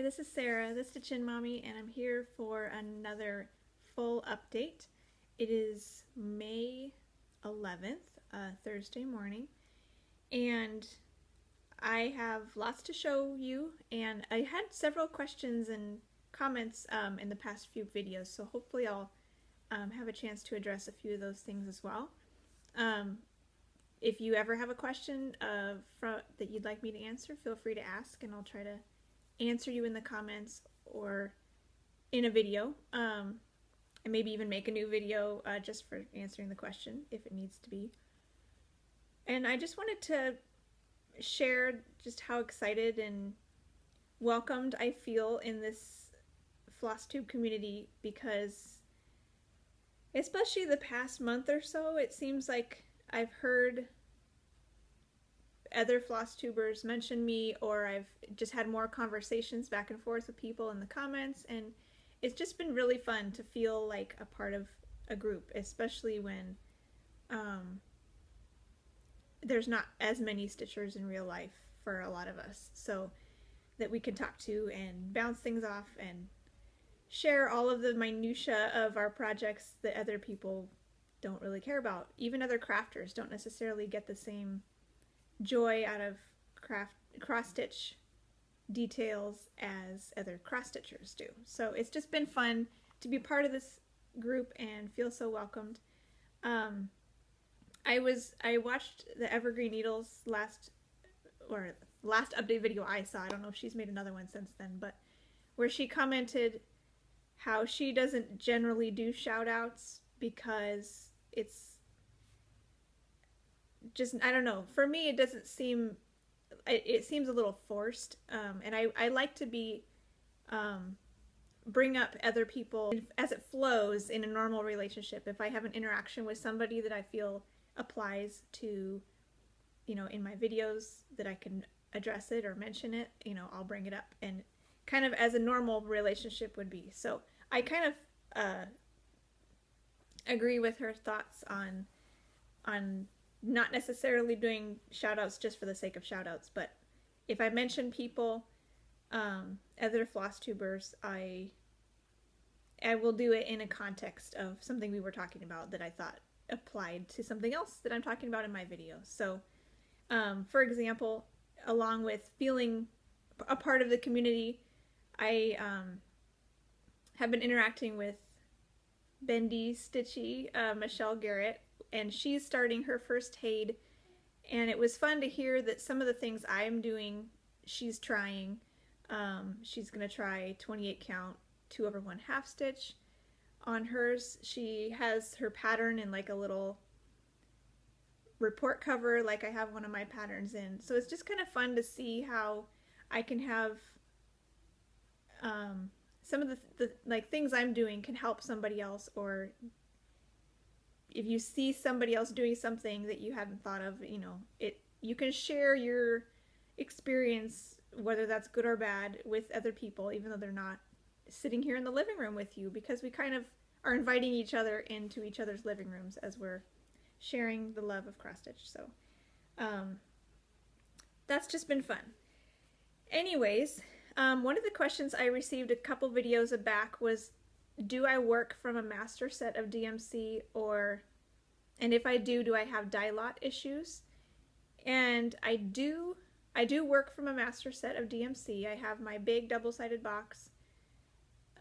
Hi, this is Sarah, the Stitchin' Mommy, and I'm here for another full update. It is May 11th, Thursday morning, and I have lots to show you, and I had several questions and comments in the past few videos, so hopefully I'll have a chance to address a few of those things as well. If you ever have a question that you'd like me to answer, feel free to ask, and I'll try to answer you in the comments or in a video, and maybe even make a new video just for answering the question if it needs to be. And I just wanted to share just how excited and welcomed I feel in this FlossTube community, because especially the past month or so, it seems like I've heard other FlossTubers mention me, or I've just had more conversations back and forth with people in the comments, and it's just been really fun to feel like a part of a group, especially when there's not as many stitchers in real life for a lot of us, so that we can talk to and bounce things off and share all of the minutia of our projects that other people don't really care about. Even other crafters don't necessarily get the same joy out of cross-stitch details as other cross-stitchers do. So it's just been fun to be part of this group and feel so welcomed. I watched the Evergreen Needle's last update video I saw. I don't know if she's made another one since then, but where she commented how she doesn't generally do shout-outs because it's just, I don't know, for me it doesn't seem, it seems a little forced, and I like to be, bring up other people as it flows in a normal relationship. If I have an interaction with somebody that I feel applies to, you know, in my videos, that I can address it or mention it, you know, I'll bring it up, and kind of as a normal relationship would be. So I kind of agree with her thoughts on not necessarily doing shout-outs just for the sake of shout-outs, but if I mention people, other FlossTubers, I will do it in a context of something we were talking about that I thought applied to something else that I'm talking about in my video. So, for example, along with feeling a part of the community, I have been interacting with Bendy Stitchy, Michelle Garrett, and she's starting her first HAED, and it was fun to hear that some of the things I'm doing, she's trying. She's gonna try 28 count 2/1/2 stitch on hers. She has her pattern in like a little report cover, like I have one of my patterns in. So it's just kind of fun to see how I can have some of the like things I'm doing can help somebody else, or if you see somebody else doing something that you hadn't thought of, you know, you can share your experience, whether that's good or bad, with other people, even though they're not sitting here in the living room with you, because we kind of are inviting each other into each other's living rooms as we're sharing the love of cross-stitch. So that's just been fun. Anyways, one of the questions I received a couple videos back was, do I work from a master set of DMC, and if I do, do I have die lot issues? And I do work from a master set of DMC. I have my big double-sided box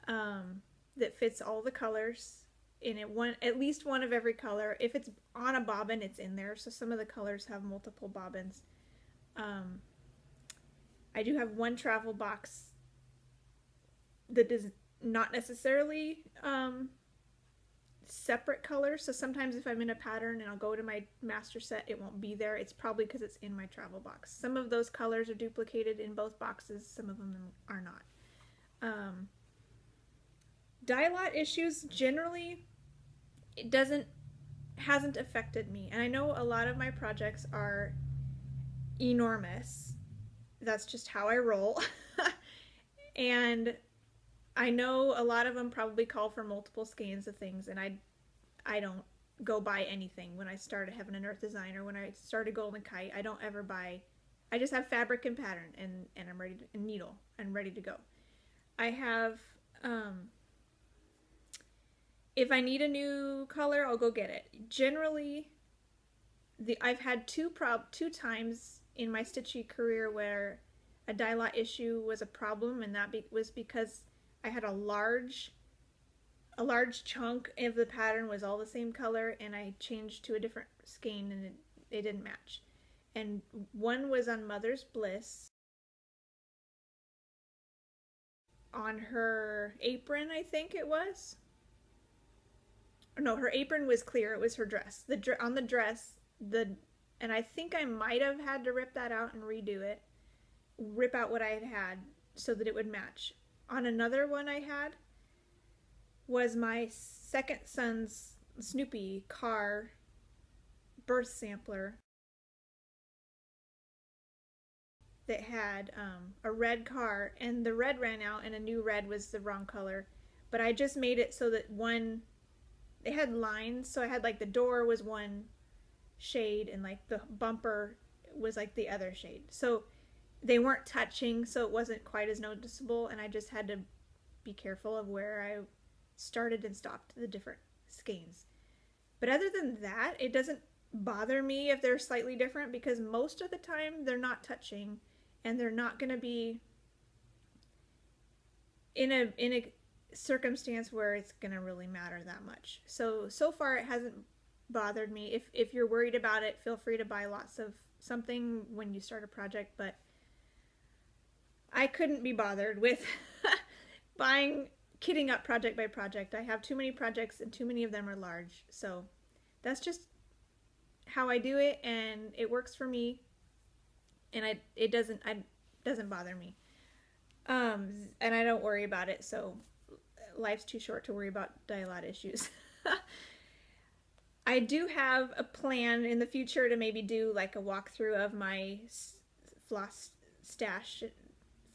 that fits all the colors in it, at least one of every color. If it's on a bobbin, it's in there, so some of the colors have multiple bobbins. I do have one travel box that does not necessarily separate colors, so sometimes if I'm in a pattern and I'll go to my master set, it won't be there. It's probably because it's in my travel box. Some of those colors are duplicated in both boxes, some of them are not. Die lot issues, generally it hasn't affected me, and I know a lot of my projects are enormous. That's just how I roll. And I know a lot of them probably call for multiple scans of things, and I don't go buy anything. When I started Heaven and Earth Design, or when I started Golden Kite, I don't ever buy. I just have fabric and pattern, and I'm ready to, and needle, and ready to go. I have, if I need a new color, I'll go get it. Generally, I've had two times in my stitchy career where a dye lot issue was a problem, and that was because I had a large chunk of the pattern was all the same color, and I changed to a different skein, and it didn't match. And one was on Mother's Bliss, on her apron, I think it was. No, her apron was clear. It was her dress. On the dress, and I think I might have had to rip that out and redo it, rip out what I had so that it would match. On another one I had was my second son's Snoopy car birth sampler that had a red car, and the red ran out and a new red was the wrong color, but I just made it so that it had lines, so I had like the door was one shade and like the bumper was like the other shade, so they weren't touching, so it wasn't quite as noticeable, and I just had to be careful of where I started and stopped the different skeins. But other than that, it doesn't bother me if they're slightly different, because most of the time they're not touching, and they're not going to be in a circumstance where it's going to really matter that much. So far it hasn't bothered me. If you're worried about it, feel free to buy lots of something when you start a project, but I couldn't be bothered with kitting up project by project. I have too many projects and too many of them are large. So that's just how I do it, and it works for me, and it doesn't bother me. And I don't worry about it, so life's too short to worry about dye lot issues. I do have a plan in the future to maybe do like a walkthrough of my floss stash,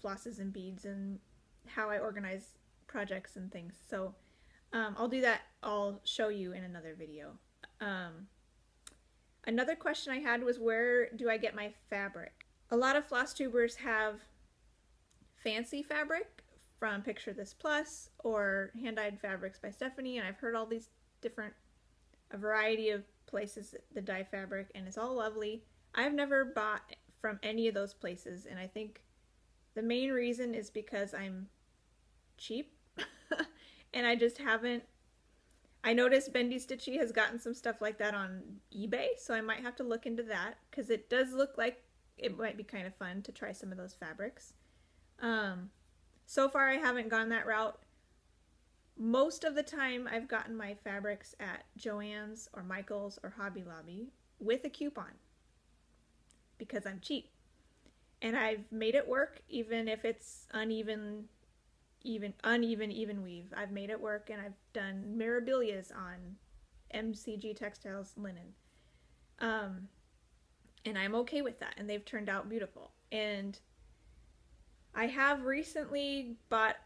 flosses and beads, and how I organize projects and things. So I'll do that. I'll show you in another video. Another question I had was, where do I get my fabric? A lot of FlossTubers have fancy fabric from Picture This Plus or hand-dyed fabrics by Stephanie, and I've heard all these different, a variety of places that dye fabric, and it's all lovely. I've never bought from any of those places, and I think the main reason is because I'm cheap and I just haven't. I noticed Bendy Stitchy has gotten some stuff like that on eBay, so I might have to look into that, because it does look like it might be kind of fun to try some of those fabrics. So far I haven't gone that route. Most of the time I've gotten my fabrics at Joann's or Michael's or Hobby Lobby with a coupon because I'm cheap. And I've made it work, even if it's uneven weave. I've made it work, and I've done Mirabilias on MCG Textiles linen. And I'm okay with that, and they've turned out beautiful. And I have recently bought,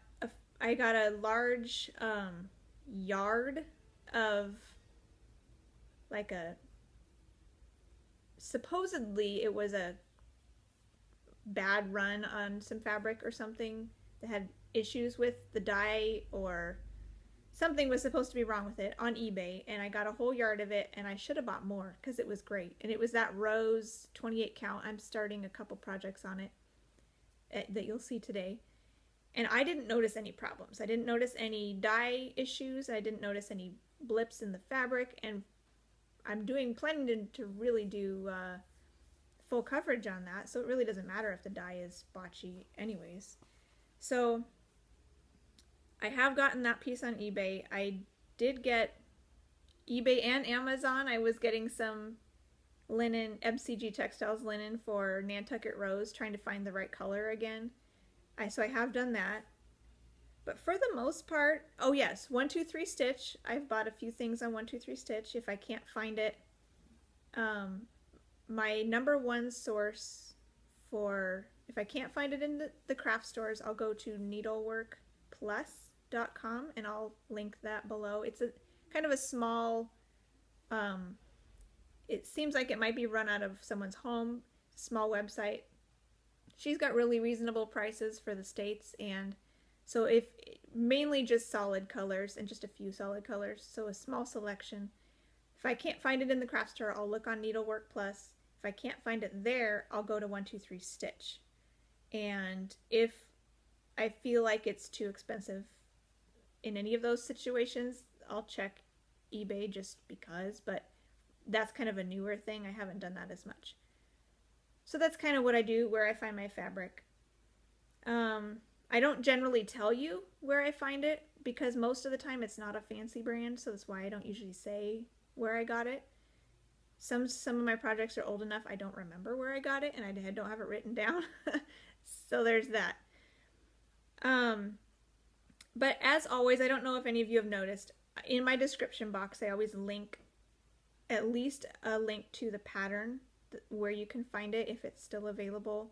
I got a large yard of like a, supposedly it was a bad run on some fabric or something that had issues with the dye, or something was supposed to be wrong with it, on eBay, and I got a whole yard of it, and I should have bought more because it was great. And it was that Rose 28 count. I'm starting a couple projects on it that you'll see today, and I didn't notice any problems. I didn't notice any dye issues. I didn't notice any blips in the fabric, and I'm planning to really do full coverage on that, so it really doesn't matter if the dye is spotchy anyways. So I have gotten that piece on eBay. I did get eBay and Amazon. I was getting some linen, MCG Textiles linen for Nantucket Rose, trying to find the right color again. So I have done that. But for the most part, oh yes, 123 Stitch. I've bought a few things on 123 Stitch if I can't find it. My number one source for, if I can't find it in the craft stores, I'll go to needleworkplus.com, and I'll link that below. It's a kind of a small, it seems like it might be run out of someone's home, small website. She's got really reasonable prices for the States, and So if mainly just solid colors and just a few solid colors, so a small selection. If I can't find it in the craft store, I'll look on Needlework Plus. If I can't find it there, I'll go to 123 Stitch. And if I feel like it's too expensive in any of those situations, I'll check eBay just because, but that's kind of a newer thing. I haven't done that as much. So that's kind of what I do, where I find my fabric. I don't generally tell you where I find it because most of the time it's not a fancy brand, so that's why I don't usually say where I got it. Some of my projects are old enough I don't remember where I got it, and I don't have it written down. So there's that. But as always, I don't know if any of you have noticed, in my description box I always link at least a link to the pattern where you can find it if it's still available,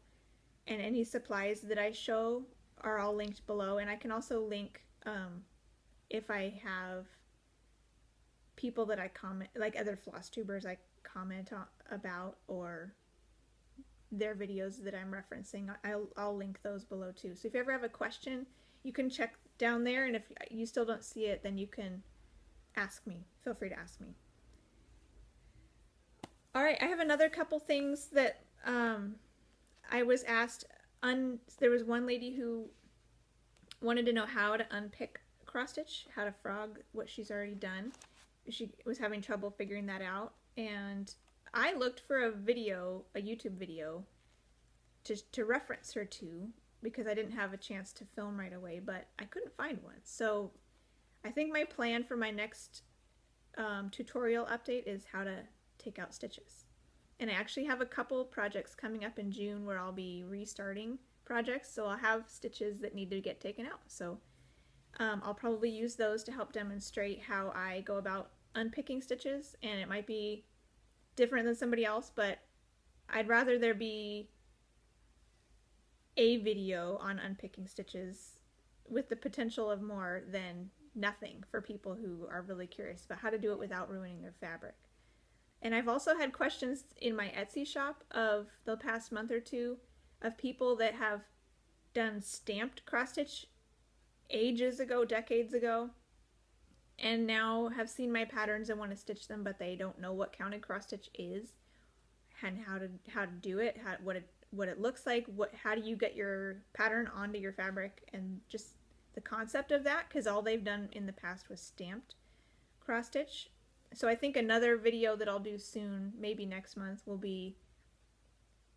and any supplies that I show are all linked below, and I can also link if I have people that I comment, like other FlossTubers I comment on, about, or their videos that I'm referencing, I'll link those below too. So if you ever have a question, you can check down there, and if you still don't see it, then you can ask me. Feel free to ask me. All right, I have another couple things that I was asked. There was one lady who wanted to know how to unpick cross stitch, how to frog what she's already done. She was having trouble figuring that out, and I looked for a video, a YouTube video, to reference her to because I didn't have a chance to film right away, but I couldn't find one. So I think my plan for my next tutorial update is how to take out stitches. And I actually have a couple projects coming up in June where I'll be restarting projects, so I'll have stitches that need to get taken out. So I'll probably use those to help demonstrate how I go about unpicking stitches, and it might be different than somebody else, but I'd rather there be a video on unpicking stitches with the potential of more than nothing for people who are really curious about how to do it without ruining their fabric. And I've also had questions in my Etsy shop of the past month or two of people that have done stamped cross stitch ages ago, decades ago, and now have seen my patterns and want to stitch them, but they don't know what counted cross stitch is and how to do it, what it looks like, how do you get your pattern onto your fabric, and just the concept of that, because all they've done in the past was stamped cross stitch. So I think another video that I'll do soon, maybe next month, will be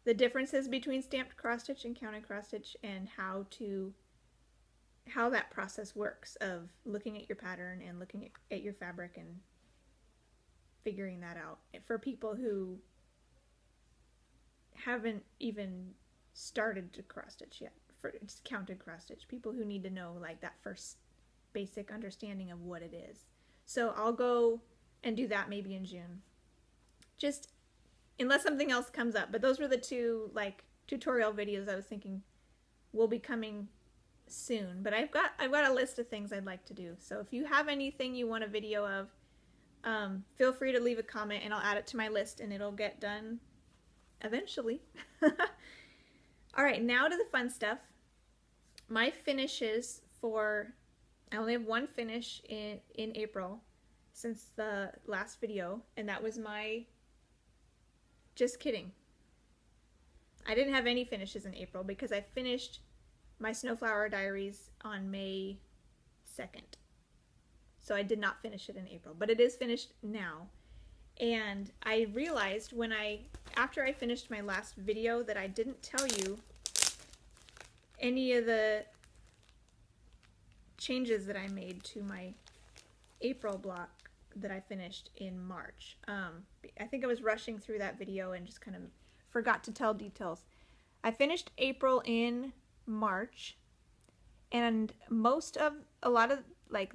the differences between stamped cross stitch and counted cross stitch, and how that process works of looking at your pattern and looking at your fabric and figuring that out for people who haven't even started to cross stitch yet, for counted cross stitch, people who need to know like that first basic understanding of what it is. So I'll go and do that maybe in June, just unless something else comes up. But those were the two like tutorial videos I was thinking will be coming soon. But I've got a list of things I'd like to do. So if you have anything you want a video of, feel free to leave a comment and I'll add it to my list, and it'll get done eventually. All right, now to the fun stuff. My finishes for, I only have one finish in April since the last video, and that was my, just kidding, I didn't have any finishes in April because I finished my Snowflower Diaries on May 2nd. So I did not finish it in April, but it is finished now. And I realized when after I finished my last video that I didn't tell you any of the changes that I made to my April block that I finished in March. I think I was rushing through that video and just kind of forgot to tell details. I finished April in March, and most of, a lot of, like,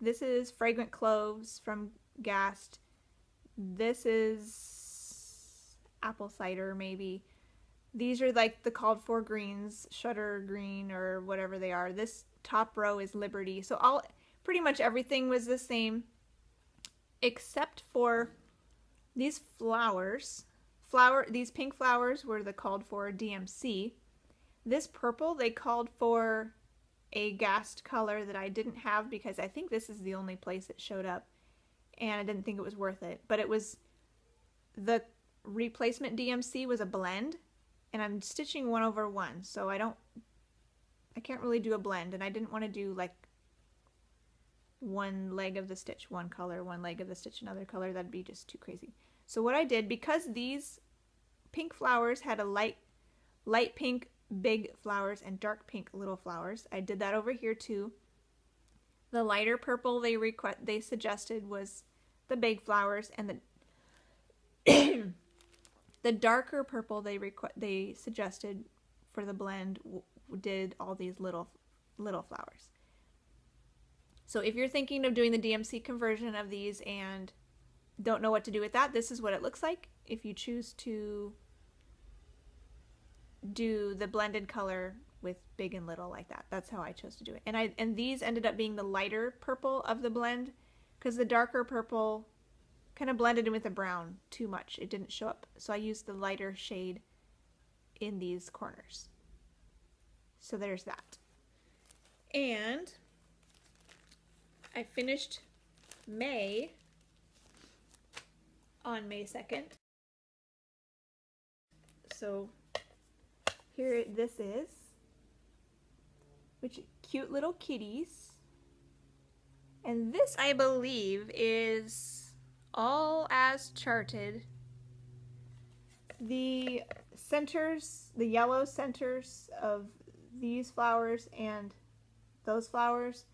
this is Fragrant Cloves from Gast, this is Apple Cider maybe, these are like the called for greens, Shutter Green or whatever they are, this top row is Liberty, so all, pretty much everything was the same except for these flowers. These pink flowers were the called for DMC. This purple they called for a Ghast color that I didn't have because I think this is the only place it showed up, and I didn't think it was worth it. But it was, the replacement DMC was a blend, and I'm stitching 1/1, so I can't really do a blend, and I didn't want to do like one leg of the stitch one color, one leg of the stitch another color. That'd be just too crazy. So what I did, because these pink flowers had a light pink big flowers and dark pink little flowers, I did that over here too. The lighter purple they suggested was the big flowers, and the the darker purple they suggested for the blend did all these little flowers. So if you're thinking of doing the DMC conversion of these and don't know what to do with that, this is what it looks like if you choose to do the blended color with big and little like that. That's how I chose to do it. And these ended up being the lighter purple of the blend, because the darker purple kind of blended in with the brown too much. It didn't show up. So I used the lighter shade in these corners. So there's that. And I finished May on May 2nd. So here this is, which cute little kitties. And this, I believe, is all as charted. The centers, the yellow centers of these flowers and those flowers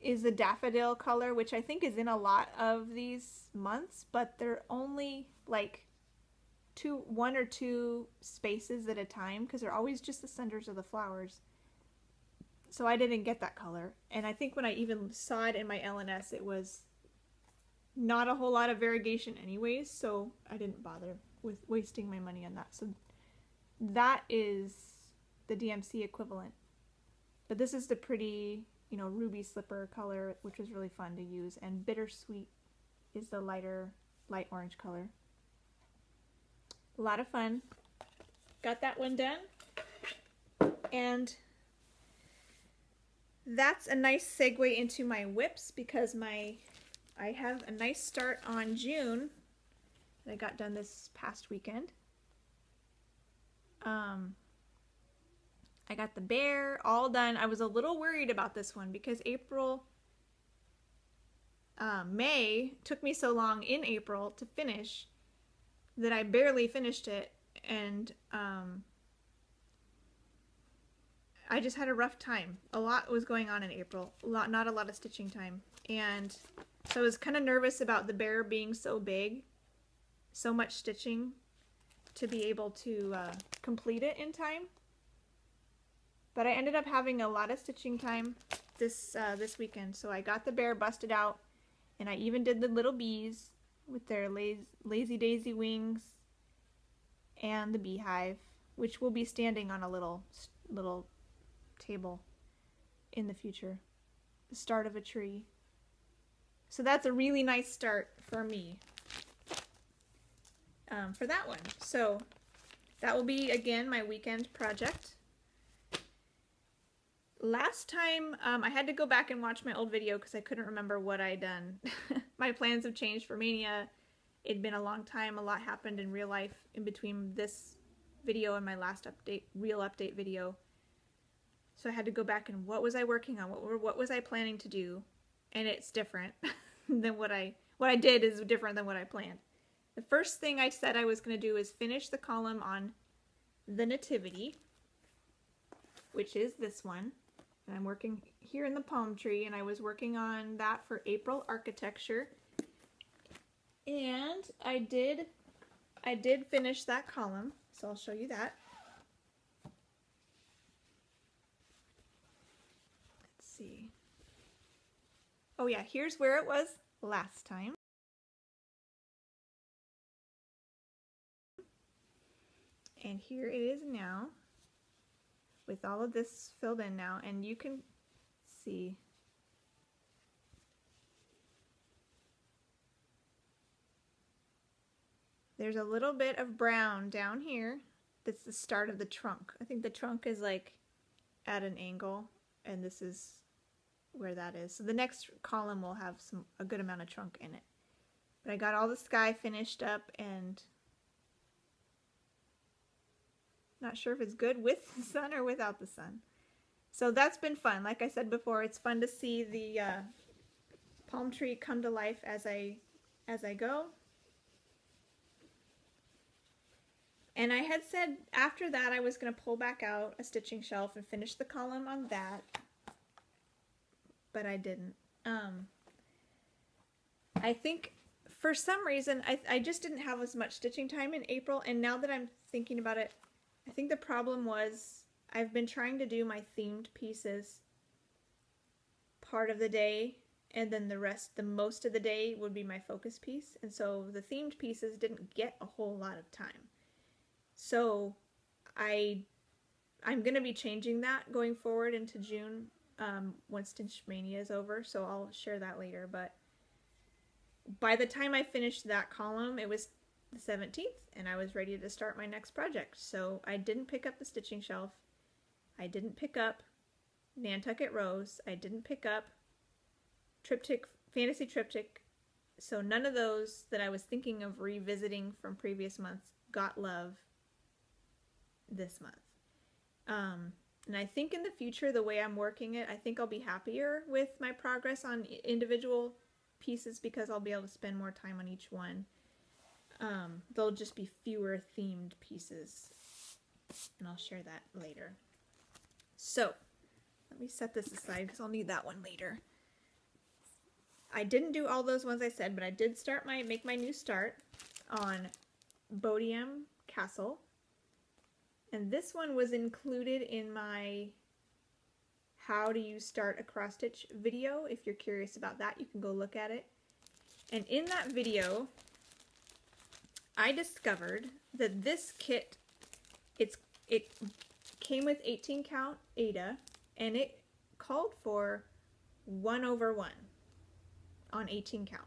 is the daffodil color, which I think is in a lot of these months, but they're only like one or two spaces at a time, because they're always just the centers of the flowers. So I didn't get that color, and I think when I even saw it in my LNS, it was not a whole lot of variegation anyways, so I didn't bother with wasting my money on that. So that is the DMC equivalent, but this is the pretty, you know, ruby slipper color, which was really fun to use, and bittersweet is the light orange color. A lot of fun. Got that one done, and that's a nice segue into my whips, because I have a nice start on June that I got done this past weekend. I got the bear all done. I was a little worried about this one because May took me so long in April to finish that I barely finished it, and I just had a rough time. A lot was going on in April, not a lot of stitching time, and so I was kind of nervous about the bear being so big, so much stitching, to be able to complete it in time. But I ended up having a lot of stitching time this weekend. So I got the bear busted out, and I even did the little bees with their lazy daisy wings and the beehive, which will be standing on a little table in the future, the start of a tree. So that's a really nice start for me for that one. So that will be, again, my weekend project. Last time, I had to go back and watch my old video because I couldn't remember what I'd done. My plans have changed for Mania. It'd been a long time. A lot happened in real life in between this video and my last real update video. So I had to go back and what was I working on? What was I planning to do? And it's different than what I did is different than what I planned. The first thing I said I was going to do is finish the column on the Nativity, which is this one. And I'm working here in the palm tree, and I was working on that for April architecture. And I did finish that column, so I'll show you that. Let's see. Oh yeah, here's where it was last time. And here it is now, with all of this filled in now, and you can see. There's a little bit of brown down here. That's the start of the trunk. I think the trunk is like at an angle and this is where that is. So the next column will have a good amount of trunk in it. But I got all the sky finished up, and not sure if it's good with the sun or without the sun. So that's been fun. Like I said before, it's fun to see the palm tree come to life as I go. And I had said after that I was going to pull back out a stitching shelf and finish the column on that, but I didn't. I think for some reason I just didn't have as much stitching time in April, and now that I'm thinking about it, I think the problem was I've been trying to do my themed pieces part of the day, and then the rest, the most of the day, would be my focus piece, and so the themed pieces didn't get a whole lot of time. So I'm going to be changing that going forward into June once Stitch Maynia is over, so I'll share that later. But by the time I finished that column, it was the 17th, and I was ready to start my next project. So I didn't pick up the stitching shelf, I didn't pick up Nantucket Rose, I didn't pick up Triptych, Fantasy Triptych, so none of those that I was thinking of revisiting from previous months got love this month. And I think in the future, the way I'm working it, I think I'll be happier with my progress on individual pieces because I'll be able to spend more time on each one. There'll just be fewer themed pieces, and I'll share that later. So let me set this aside because I'll need that one later. I didn't do all those ones I said, but I did start make my new start on Bodiam Castle. And this one was included in my How Do You Start a Cross Stitch video. If you're curious about that, you can go look at it. And in that video, I discovered that this kit, it came with 18 count Aida, and it called for 1/1 on 18 count,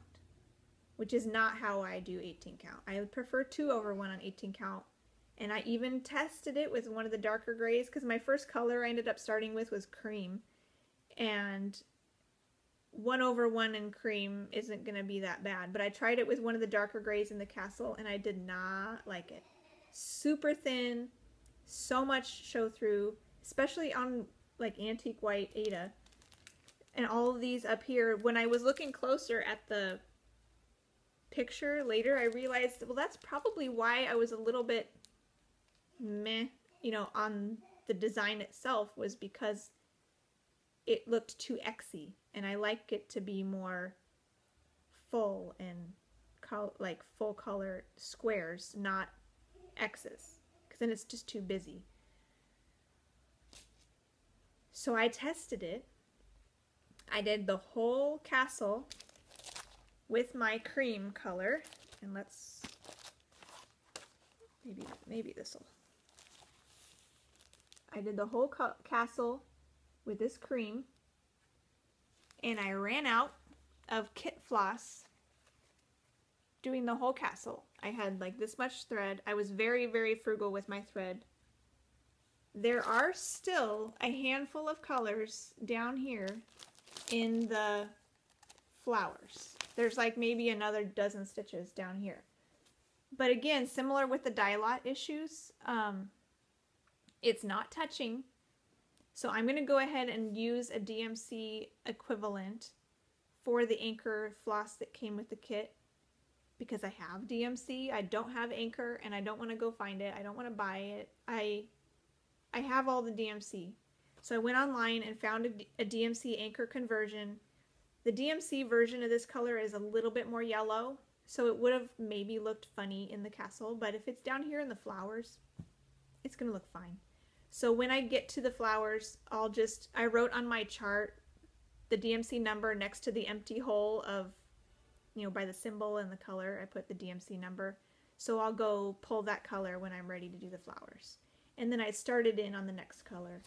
which is not how I do 18 count. I would prefer 2/1 on 18 count. And I even tested it with one of the darker grays, because my first color I ended up starting with was cream, and 1/1 in cream isn't going to be that bad. But I tried it with one of the darker grays in the castle, and I did not like it. Super thin, so much show through, especially on like antique white Aida. And all of these up here, when I was looking closer at the picture later, I realized, well, that's probably why I was a little bit meh, you know, on the design itself, was because it looked too X-y, and I like it to be more full and like full color squares, not X's, because then it's just too busy. So I tested it. I did the whole castle with my cream color, and let's maybe this will. I did the whole castle with this cream, and I ran out of kit floss doing the whole castle. I had like this much thread. I was very, very frugal with my thread. There are still a handful of colors down here in the flowers. There's like maybe another dozen stitches down here. But again, similar with the dye lot issues, it's not touching, so I'm going to go ahead and use a DMC equivalent for the Anchor floss that came with the kit, because I have DMC. I don't have Anchor, and I don't want to go find it. I don't want to buy it. I have all the DMC. So I went online and found a DMC Anchor conversion. The DMC version of this color is a little bit more yellow, so it would have maybe looked funny in the castle, but if it's down here in the flowers, it's going to look fine. So when I get to the flowers, I wrote on my chart the DMC number next to the empty hole of, you know, by the symbol and the color, I put the DMC number. So I'll go pull that color when I'm ready to do the flowers. And then I started in on the next color.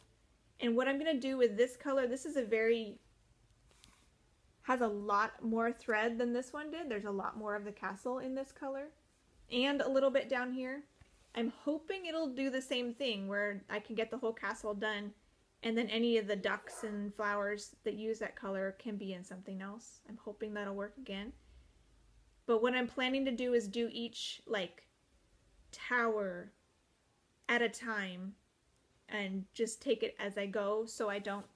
And what I'm going to do with this color, this is a very, has a lot more thread than this one did. There's a lot more of the castle in this color and a little bit down here. I'm hoping it'll do the same thing where I can get the whole castle done And then any of the ducks and flowers that use that color can be in something else. I'm hoping that'll work again. But what I'm planning to do is do each, like, tower at a time and just take it as I go, so I don't,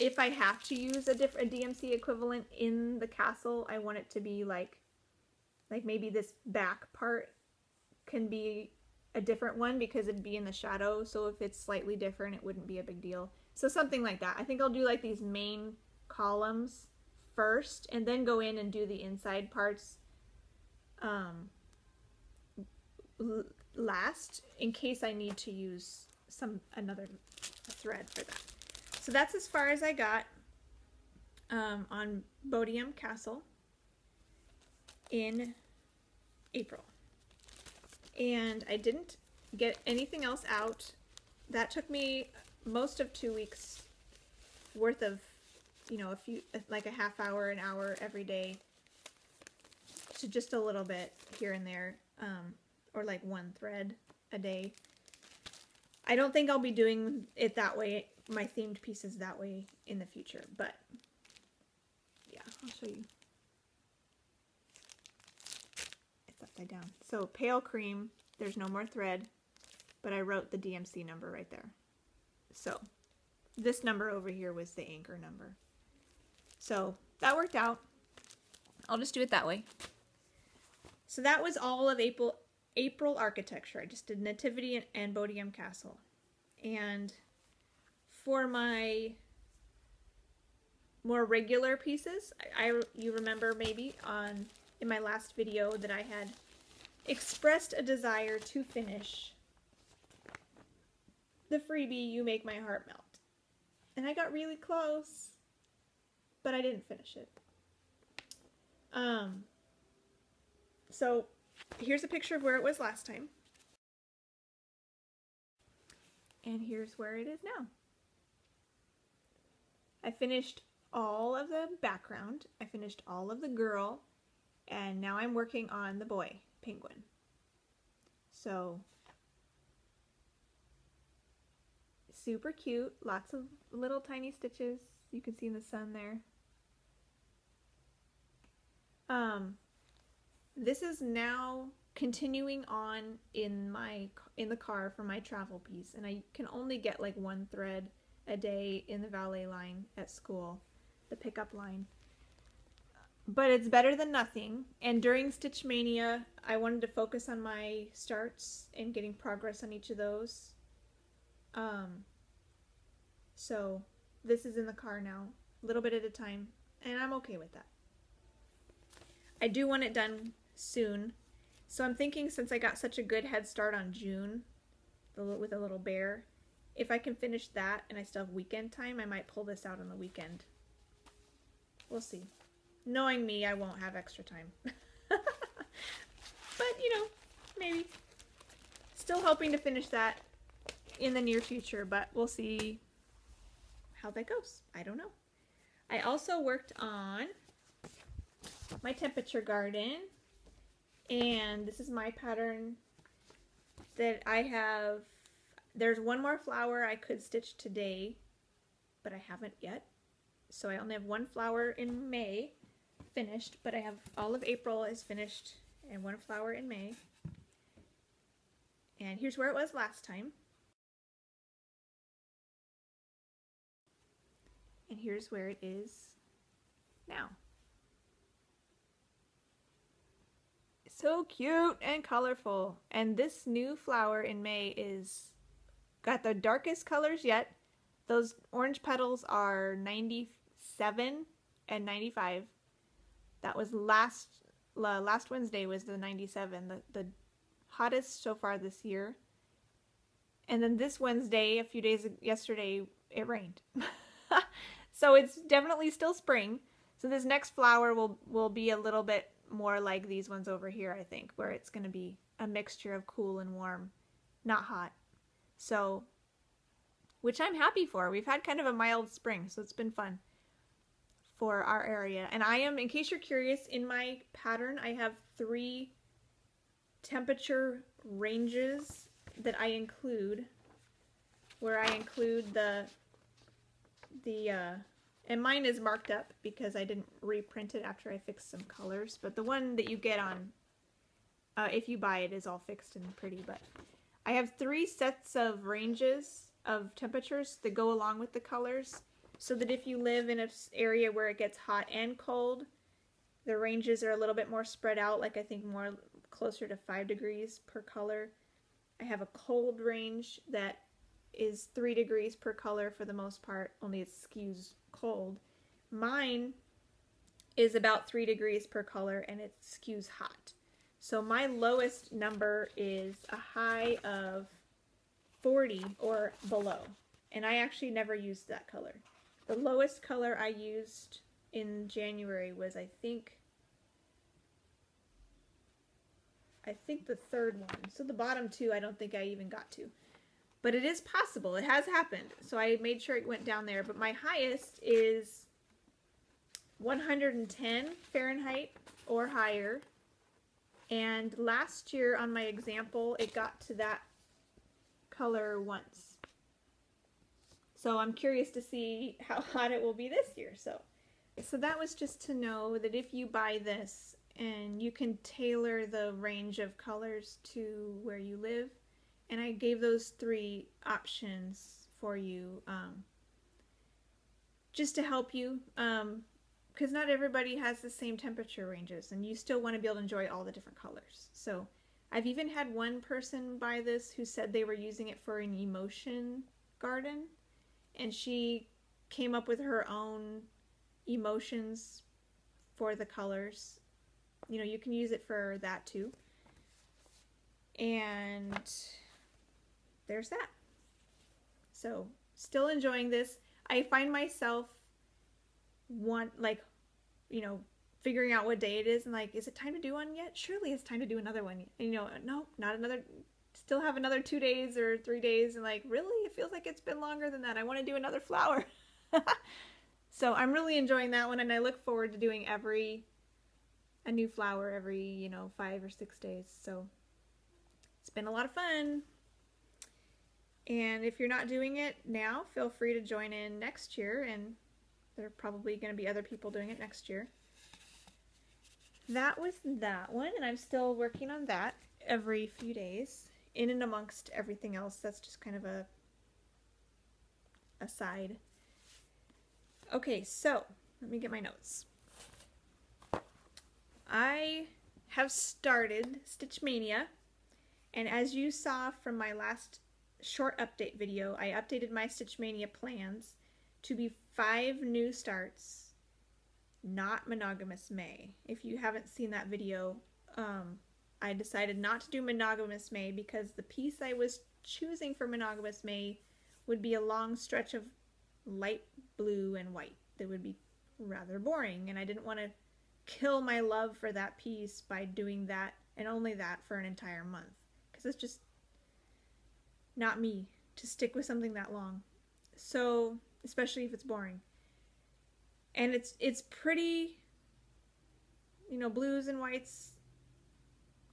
if I have to use a different DMC equivalent in the castle, I want it to be like maybe this back part can be a different one because it'd be in the shadow, so if it's slightly different it wouldn't be a big deal. So something like that. I think I'll do like these main columns first and then go in and do the inside parts last, in case I need to use another thread for that. So that's as far as I got on Bodiam Castle in April. And I didn't get anything else out. That took me most of 2 weeks worth of, you know, like a half hour, an hour every day, to just a little bit here and there, or like one thread a day. I don't think I'll be doing it that way, my themed pieces that way in the future, but yeah, I'll show you. Upside down. So pale cream, there's no more thread, but I wrote the DMC number right there. So this number over here was the anchor number. So that worked out. I'll just do it that way. So that was all of April architecture. I just did Nativity and Bodiam Castle. And for my more regular pieces, you remember maybe in my last video that I had expressed a desire to finish the freebie You Make My Heart Melt. And I got really close, but I didn't finish it. So here's a picture of where it was last time. And here's where it is now. I finished all of the background. I finished all of the girl. And now I'm working on the boy, Penguin. So, super cute. Lots of little tiny stitches. You can see in the sun there. This is now continuing on in the car for my travel piece. And I can only get like one thread a day in the valet line at school, the pickup line. But it's better than nothing, and during Stitch Maynia, I wanted to focus on my starts and getting progress on each of those. So this is in the car now, a little bit at a time, and I'm okay with that. I do want it done soon, so I'm thinking since I got such a good head start on June with a little bear, if I can finish that and I still have weekend time, I might pull this out on the weekend. We'll see. Knowing me, I won't have extra time. But, you know, maybe. Still hoping to finish that in the near future, but we'll see how that goes. I don't know. I also worked on my Temperature Garden, and this is my pattern that I have. There's one more flower I could stitch today, but I haven't yet. So I only have one flower in May finished, but I have all of April is finished and one flower in May. And here's where it was last time. And here's where it is now. So cute and colorful. And this new flower in May is got the darkest colors yet. Those orange petals are 97 and 95. That was last Wednesday was the 97, the hottest so far this year. And then this Wednesday, a few days yesterday, it rained. So it's definitely still spring. So this next flower will be a little bit more like these ones over here, I think, where it's going to be a mixture of cool and warm, not hot. So, which I'm happy for. We've had kind of a mild spring, so it's been fun for our area. And I am, in case you're curious, in my pattern I have 3 temperature ranges that I include where I include the and mine is marked up because I didn't reprint it after I fixed some colors, but the one that you get on if you buy it is all fixed and pretty. But I have three sets of ranges of temperatures that go along with the colors, so that if you live in an area where it gets hot and cold, the ranges are a little bit more spread out, like I think more closer to 5 degrees per color. I have a cold range that is 3 degrees per color for the most part, only it skews cold. Mine is about 3 degrees per color and it skews hot. So my lowest number is a high of 40 or below, and I actually never used that color. The lowest color I used in January was I think the third one, so the bottom two I don't think I even got to, but it is possible, it has happened, so I made sure it went down there. But my highest is 110 Fahrenheit or higher, and last year on my example it got to that color once, so I'm curious to see how hot it will be this year. So that was just to know that if you buy this, and you can tailor the range of colors to where you live, and I gave those three options for you just to help you, because not everybody has the same temperature ranges and you still want to be able to enjoy all the different colors. So I've even had one person buy this who said they were using it for an emotion garden, and she came up with her own emotions for the colors. You know, you can use it for that too. And there's that. So still enjoying this. I find myself figuring out what day it is and like, is it time to do one yet? Surely it's time to do another one. And, you know, nope, not another, still have another 2 days or 3 days, and like, really? It feels like it's been longer than that. I want to do another flower. So I'm really enjoying that one, and I look forward to doing a new flower every, 5 or 6 days. So it's been a lot of fun. And if you're not doing it now, feel free to join in next year, and there are probably going to be other people doing it next year. That was that one, and I'm still working on that every few days, in and amongst everything else. That's just kind of a side. Okay, so let me get my notes. I have started Stitch Maynia, and as you saw from my last short update video, I updated my Stitch Maynia plans to be 5 new starts. Not Monogamous May. If you haven't seen that video, I decided not to do Monogamous May because the piece I was choosing for Monogamous May would be a long stretch of light blue and white that would be rather boring, and I didn't want to kill my love for that piece by doing that and only that for an entire month, because it's just not me to stick with something that long, so especially if it's boring. And it's pretty, blues and whites.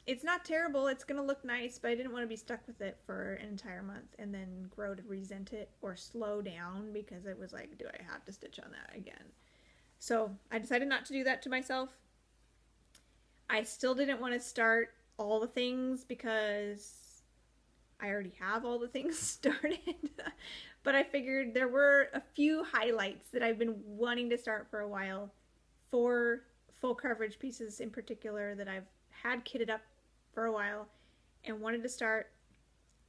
It's not terrible. It's going to look nice, but I didn't want to be stuck with it for an entire month and then grow to resent it or slow down because it was like, do I have to stitch on that again? So I decided not to do that to myself. I still didn't want to start all the things because I already have all the things started. But I figured there were a few highlights that I've been wanting to start for a while, for full coverage pieces in particular that I've had kitted up for a while and wanted to start.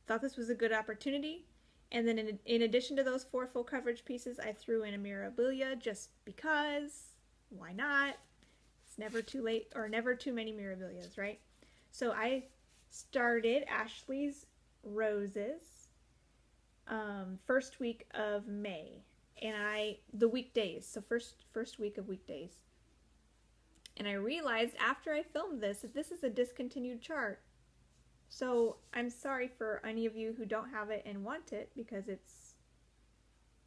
Thought this was a good opportunity. And then in addition to those 4 full coverage pieces, I threw in a Mirabilia just because, why not? It's never too late, or never too many Mirabilias, right? So I started Ashley's Roses first week of May, and the weekdays, so first week of weekdays. And I realized after I filmed this that this is a discontinued chart, so I'm sorry for any of you who don't have it and want it, because it's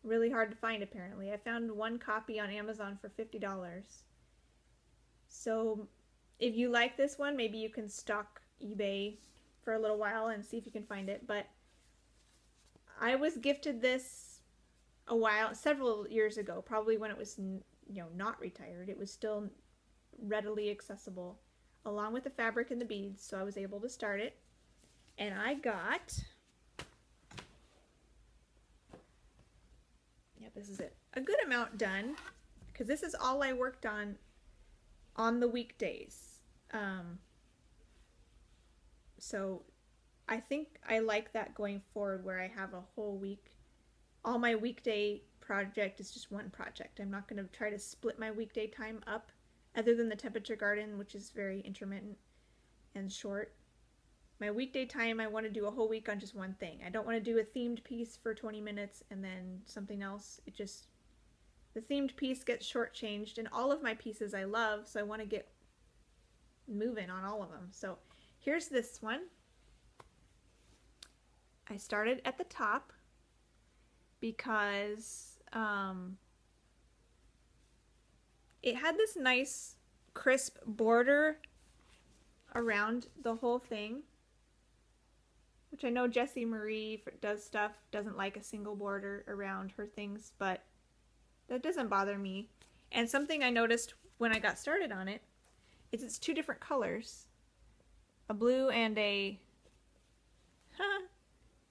really hard to find apparently. I found one copy on Amazon for $50, so if you like this one, maybe you can stalk eBay for a little while and see if you can find it. But I was gifted this a while, several years ago, probably when it was, you know, not retired. It was still readily accessible, along with the fabric and the beads, so I was able to start it. And I got, yeah, this is it, a good amount done, because this is all I worked on the weekdays. So I think I like that going forward, where I have a whole week. All my weekday project is just one project. I'm not going to try to split my weekday time up, other than the Temperature Garden, which is very intermittent and short. My weekday time, I want to do a whole week on just one thing. I don't want to do a themed piece for 20 minutes and then something else. It just, the themed piece gets shortchanged, and all of my pieces I love, so I want to get moving on all of them. So here's this one. I started at the top because it had this nice crisp border around the whole thing, which I know Jessie Marie doesn't like a single border around her things, but that doesn't bother me. And something I noticed when I got started on it is it's two different colors, a blue and a,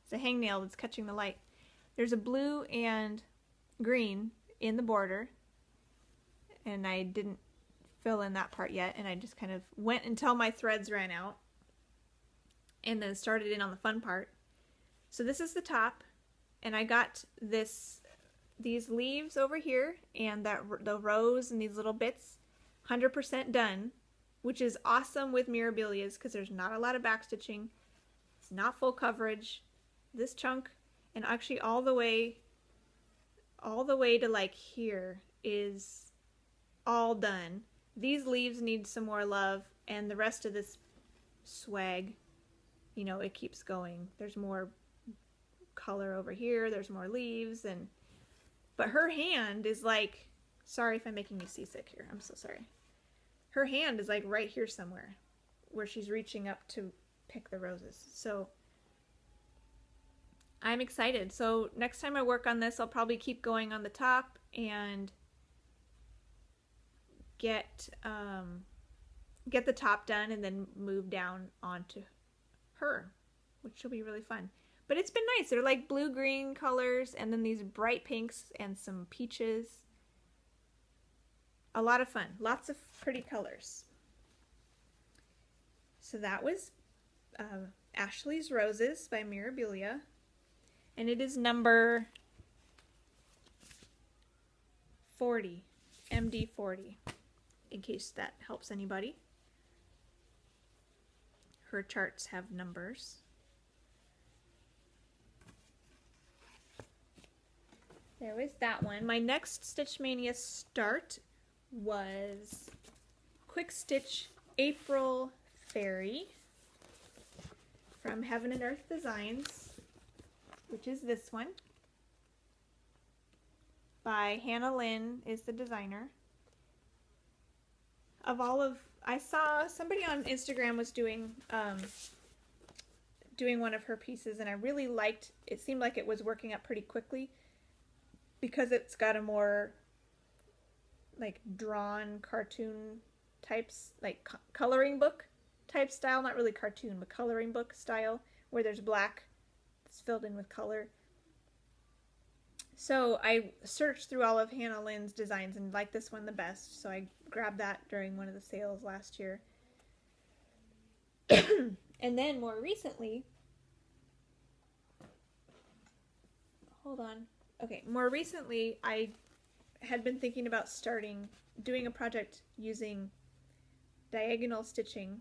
it's a hangnail that's catching the light. There's a blue and green in the border, and I didn't fill in that part yet, and I just kind of went until my threads ran out and then started in on the fun part. So this is the top, and I got these leaves over here and the rose and these little bits 100% done, which is awesome with Mirabilias because there's not a lot of backstitching. It's not full coverage. This chunk, and actually all the way to like here, is all done. These leaves need some more love, and the rest of this swag, you know, it keeps going. There's more color over here, there's more leaves, and but her hand is like, sorry if I'm making you seasick here, I'm so sorry. Her hand is like right here somewhere where she's reaching up to pick the roses. So I'm excited. So next time I work on this, I'll probably keep going on the top and get the top done and then move down onto her, which will be really fun. But it's been nice. They're like blue-green colors and then these bright pinks and some peaches. A lot of fun. Lots of pretty colors. So that was Ashley's Roses by Mirabilia, and it is number 40, MD40. In case that helps anybody. Her charts have numbers. There was that one. My next Stitch Maynia start was Quick Stitch April Fairy from Heaven and Earth Designs, which is this one. By Hannah Lynn is the designer. I saw somebody on Instagram was doing one of her pieces, and I really liked it. Seemed like it was working up pretty quickly because it's got a more like drawn cartoon types, like coloring book type style, not really cartoon, but coloring book style, where there's black that's filled in with color. So I searched through all of Hannah Lynn's designs and liked this one the best, so I grabbed that during one of the sales last year. And then more recently, more recently I had been thinking about doing a project using diagonal stitching,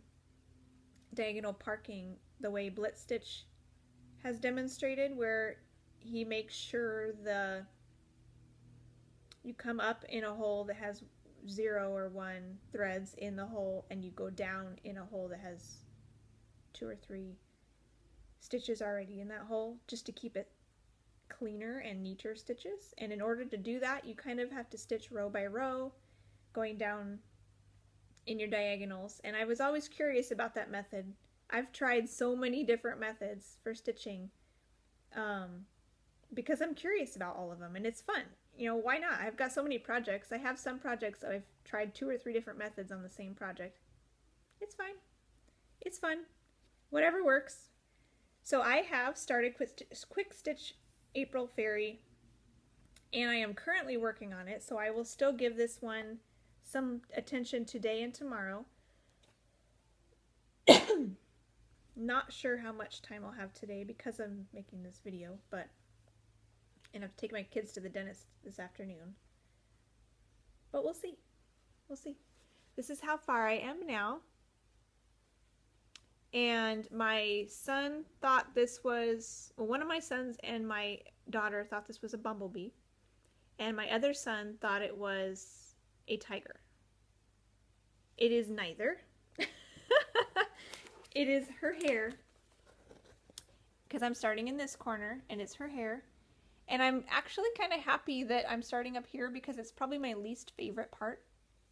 diagonal parking, the way Blitz Stitch has demonstrated, where he makes sure you come up in a hole that has 0 or 1 threads in the hole, and you go down in a hole that has 2 or 3 stitches already in that hole, just to keep it cleaner and neater stitches. And in order to do that, you kind of have to stitch row by row, going down in your diagonals. And I was always curious about that method. I've tried so many different methods for stitching. because I'm curious about all of them and it's fun. You know, why not? I've got so many projects. I have some projects that I've tried 2 or 3 different methods on the same project. It's fine. It's fun. Whatever works. So I have started Quick Stitch April Fairy, and I am currently working on it, so I will still give this one some attention today and tomorrow. Not sure how much time I'll have today because I'm making this video, and I've taken my kids to the dentist this afternoon. But we'll see. We'll see. This is how far I am now. And my son thought this was, well, one of my sons and my daughter thought this was a bumblebee. And my other son thought it was a tiger. It is neither. It is her hair. Because I'm starting in this corner and it's her hair. And I'm actually kind of happy that I'm starting up here because it's probably my least favorite part.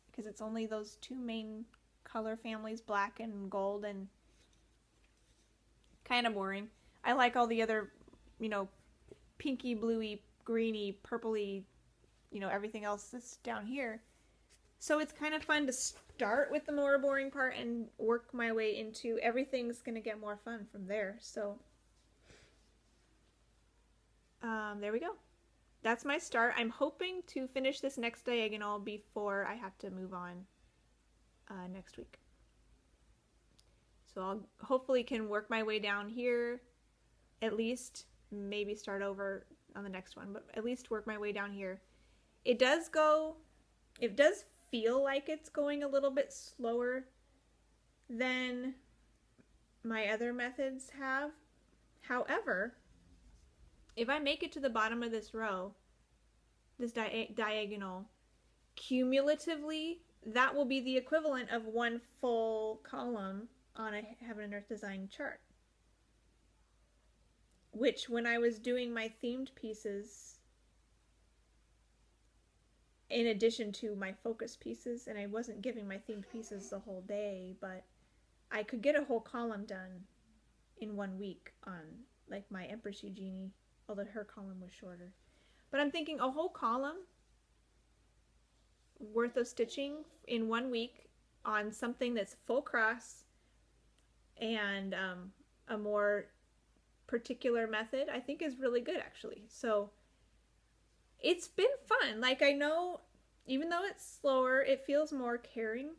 Because it's only those 2 main color families, black and gold, and kind of boring. I like all the other, you know, pinky, bluey, greeny, purpley, you know, everything else that's down here. So it's kind of fun to start with the more boring part and work my way into everything's going to get more fun from there. So there we go. That's my start. I'm hoping to finish this next diagonal before I have to move on next week. So I'll hopefully can work my way down here, at least, maybe start over on the next one, but at least work my way down here. It does go, it does feel like it's going a little bit slower than my other methods have. However, if I make it to the bottom of this row, this diagonal, cumulatively, that will be the equivalent of 1 full column on a Heaven and Earth Design chart. Which, when I was doing my themed pieces, in addition to my focus pieces, and I wasn't giving my themed pieces the whole day, but I could get a whole column done in 1 week on, like, my Empress Eugenie. Although her column was shorter. But I'm thinking a whole column worth of stitching in 1 week on something that's full cross and a more particular method, I think is really good, actually. So it's been fun. Like, I know, even though it's slower, it feels more caring.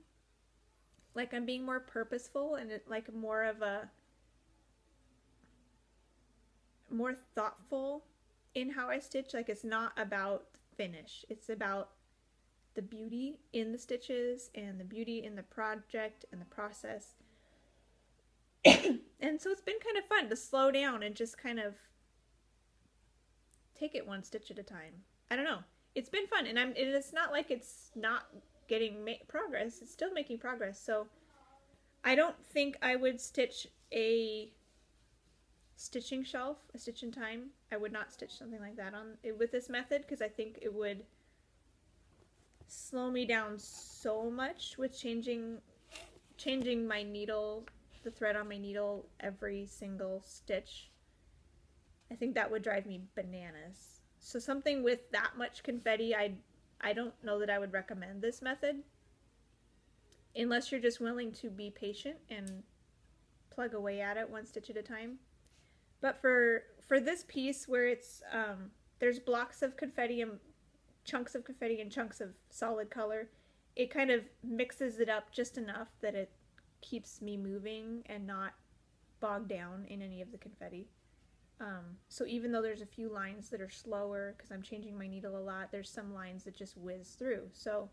Like I'm being more purposeful and like more of a more thoughtful in how I stitch. Like, it's not about finish, it's about the beauty in the stitches and the beauty in the project and the process. And so it's been kind of fun to slow down and just kind of take it 1 stitch at a time. I don't know, it's been fun, and it's not like it's not getting progress, it's still making progress. So I don't think I would stitch a stitching shelf, a stitch in time. I would not stitch something like that on it with this method because I think it would slow me down so much with changing my needle, the thread on my needle every single stitch. I think that would drive me bananas. So something with that much confetti, I don't know that I would recommend this method unless you're just willing to be patient and plug away at it 1 stitch at a time. But for this piece where it's, there's blocks of confetti and chunks of confetti and chunks of solid color, it kind of mixes it up just enough that it keeps me moving and not bogged down in any of the confetti. So even though there's a few lines that are slower, because I'm changing my needle a lot, there's some lines that just whiz through. So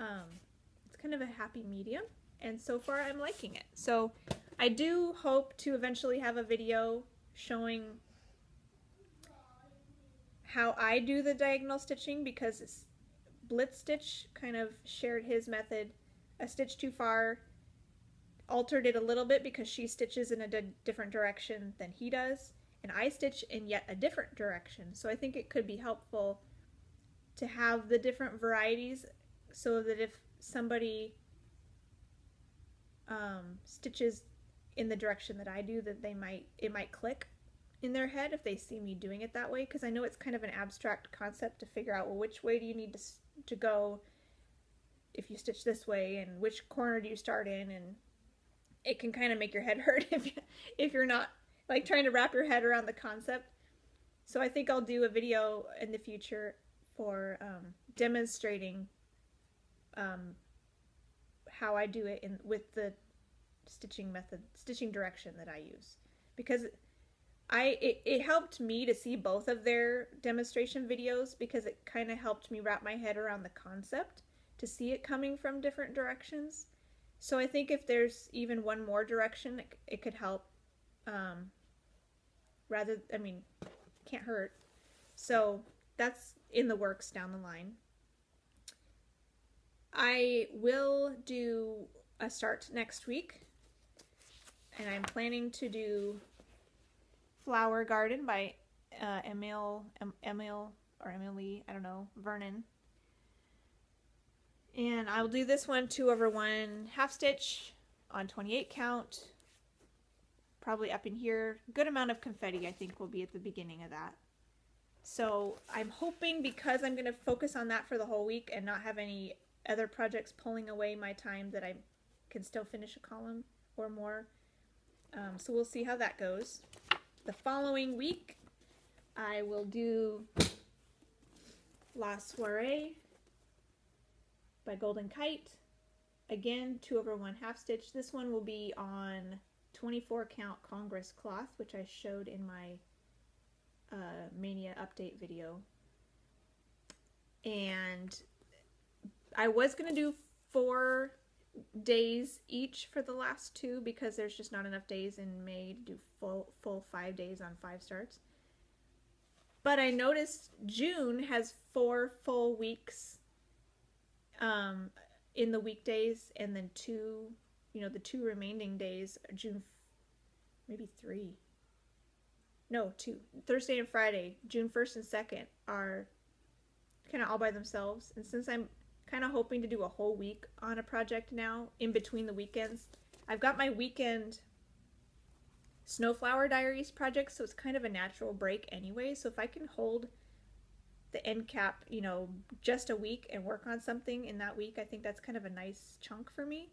it's kind of a happy medium, and so far I'm liking it. So I do hope to eventually have a video showing how I do the diagonal stitching, because Blitz Stitch kind of shared his method a stitch too far, altered it a little bit because she stitches in a different direction than he does, and I stitch in yet a different direction. So I think it could be helpful to have the different varieties so that if somebody stitches in the direction that I do, that it might click in their head if they see me doing it that way, because I know it's kind of an abstract concept to figure out, well, which way do you need to go if you stitch this way, and which corner do you start in, and it can kind of make your head hurt if you're not like trying to wrap your head around the concept. So I think I'll do a video in the future for demonstrating how I do it with the stitching method, stitching direction that I use, because it helped me to see both of their demonstration videos, because it kind of helped me wrap my head around the concept to see it coming from different directions. So I think if there's even one more direction, it could help. I mean, can't hurt. So that's in the works down the line. I will do a start next week, and I'm planning to do Flower Garden by Emily, I don't know, Vernon. And I'll do this one 2 over 1 half stitch on 28 count, probably up in here. Good amount of confetti, I think, will be at the beginning of that. So I'm hoping, because I'm going to focus on that for the whole week and not have any other projects pulling away my time, that I can still finish a column or more. So we'll see how that goes. The following week, I will do La Soiree by Golden Kite. Again, 2 over 1 half stitch. This one will be on 24 count Congress cloth, which I showed in my Mania update video. And I was going to do 4 days each for the last two, because there's just not enough days in May to do full 5 days on 5 starts. But I noticed June has 4 full weeks in the weekdays, and then 2, you know, the 2 remaining days, June, maybe 3. No, 2. Thursday and Friday, June 1st and 2nd, are kind of all by themselves. And since I'm kind of hoping to do a whole week on a project now, in between the weekends, I've got my weekend Snowflower Diaries project, so it's kind of a natural break anyway. So if I can hold the end cap, you know, just a week and work on something in that week, I think that's kind of a nice chunk for me.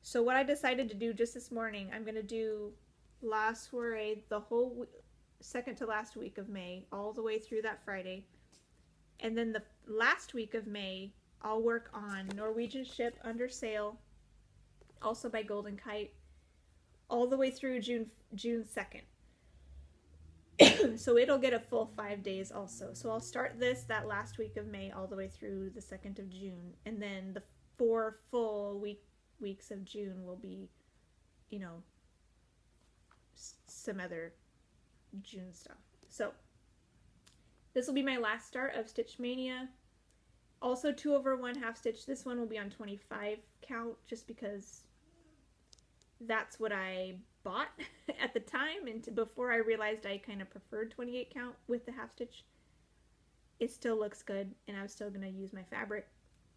So what I decided to do just this morning, I'm going to do La Soiree the whole second to last week of May, all the way through that Friday. And then the last week of May, I'll work on Norwegian Ship Under Sail, also by Golden Kite, all the way through June 2nd. So it'll get a full 5 days also. So I'll start this that last week of May all the way through the 2nd of June. And then the 4 full weeks of June will be, you know, some other June stuff. So this will be my last start of Stitch Maynia. Also 2 over 1 half stitch. This one will be on 25 count, just because that's what I bought at the time, and before I realized I kind of preferred 28 count with the half stitch. It still looks good, and I'm still going to use my fabric.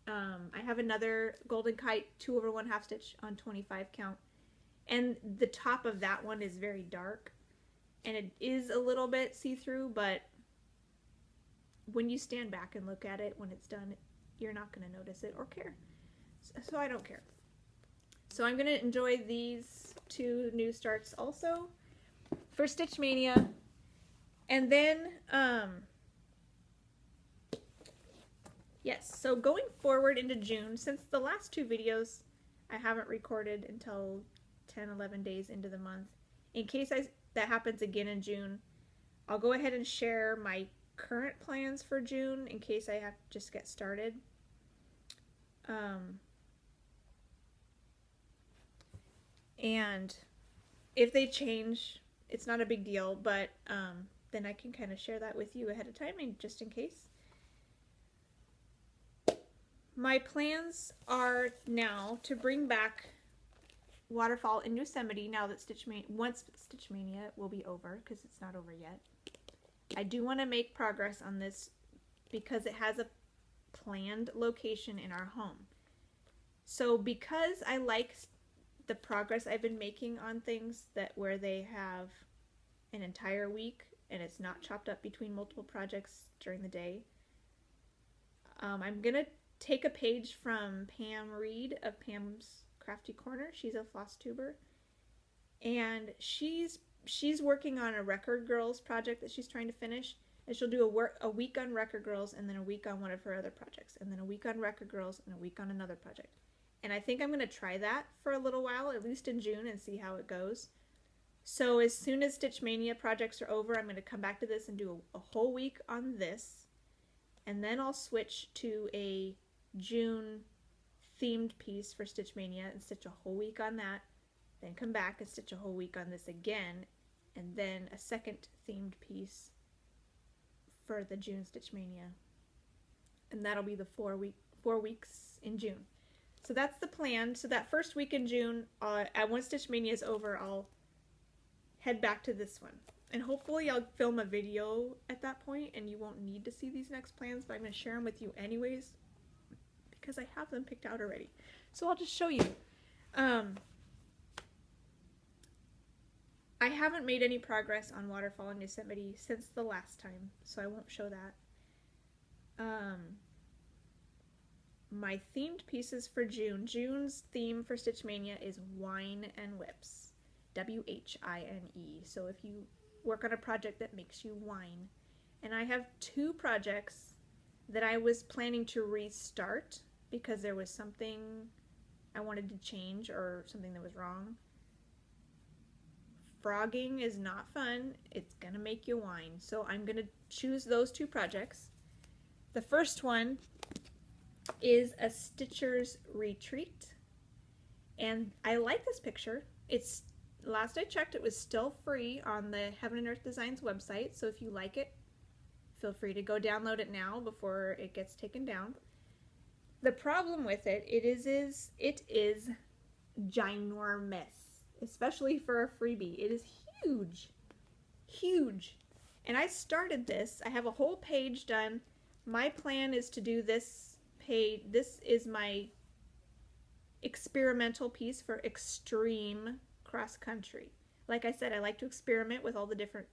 I have another Golden Kite 2 over 1 half stitch on 25 count, and the top of that one is very dark, and it is a little bit see-through, but when you stand back and look at it when it's done, you're not going to notice it or care. So I don't care. So I'm going to enjoy these 2 new starts also for Stitch Maynia. And then, yes, so going forward into June, since the last 2 videos I haven't recorded until 10, 11 days into the month, in case that happens again in June, I'll go ahead and share my current plans for June in case I have to just get started. And if they change, it's not a big deal, but then I can kind of share that with you ahead of time, and just in case. My plans are now to bring back Waterfall in Yosemite now that once Stitch Maynia will be over, because it's not over yet. I do want to make progress on this because it has a planned location in our home. So because I like the progress I've been making on things where they have an entire week and it's not chopped up between multiple projects during the day. I'm gonna take a page from Pam Reed of Pam's Crafty Corner. She's a FlossTuber, and she's working on a Record Girls project that she's trying to finish, and she'll do a week on Record Girls and then a week on one of her other projects, and then a week on Record Girls and a week on another project. And I think I'm going to try that for a little while, at least in June, and see how it goes. So as soon as Stitch Maynia projects are over, I'm going to come back to this and do a whole week on this, and then I'll switch to a June themed piece for Stitch Maynia and stitch a whole week on that, then come back and stitch a whole week on this again, and then a second themed piece for the June Stitch Maynia, and that'll be the four weeks in June. So that's the plan. So that first week in June, once Stitch Maynia is over, I'll head back to this one, and hopefully I'll film a video at that point and you won't need to see these next plans, but I'm going to share them with you anyways because I have them picked out already. So I'll just show you. I haven't made any progress on Waterfall in Yosemite since the last time, so I won't show that. My themed pieces for June. June's theme for Stitch Maynia is Wine and Whips. W-H-I-N-E. So if you work on a project that makes you wine. And I have two projects that I was planning to restart because there was something I wanted to change or something that was wrong. Frogging is not fun. It's gonna make you whine. So I'm gonna choose those two projects. The first one is a Stitcher's Retreat. And I like this picture. It's, last I checked, it was still free on the Heaven and Earth Designs website. So if you like it, feel free to go download it now before it gets taken down. The problem with it, it is ginormous. Especially for a freebie. It is huge, huge. And I started this, I have a whole page done. My plan is to do this page, this is my experimental piece for extreme cross country. Like I said, I like to experiment with all the different